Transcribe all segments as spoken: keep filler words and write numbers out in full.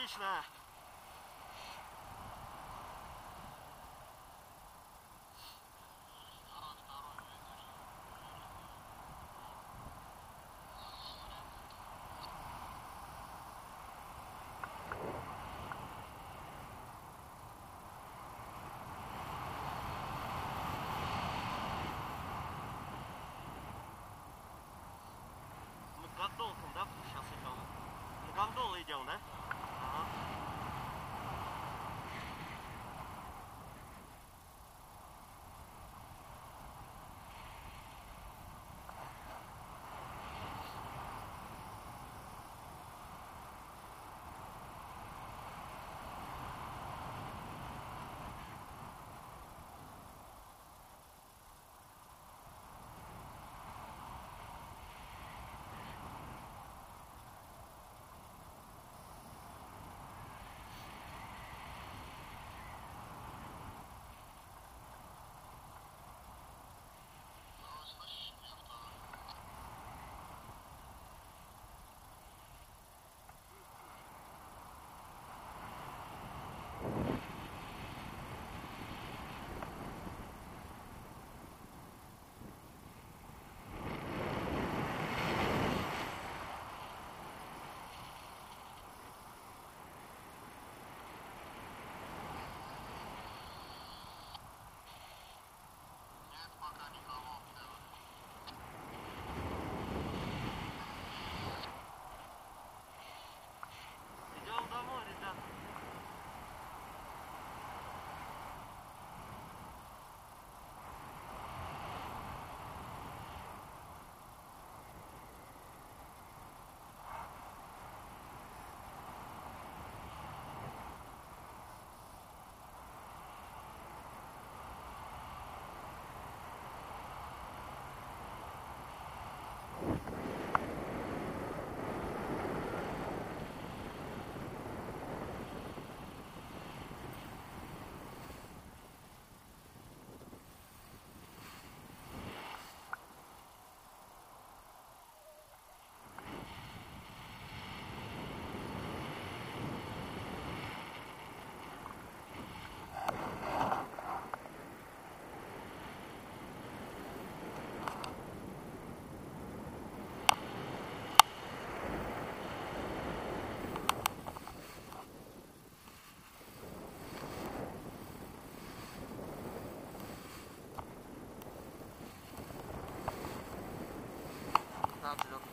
Отлично! Гондолком, да? Сейчас идем. На гондолы идем, да? Ага.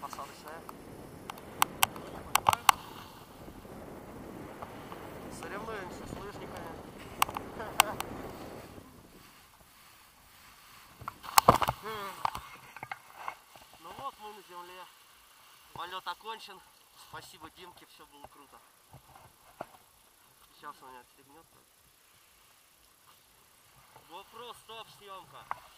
Посадочная. Соревнуемся с лыжниками. Ну вот мы на земле. Полет окончен. Спасибо Димке, все было круто. Сейчас он меня отстегнет. GoPro стоп съемка.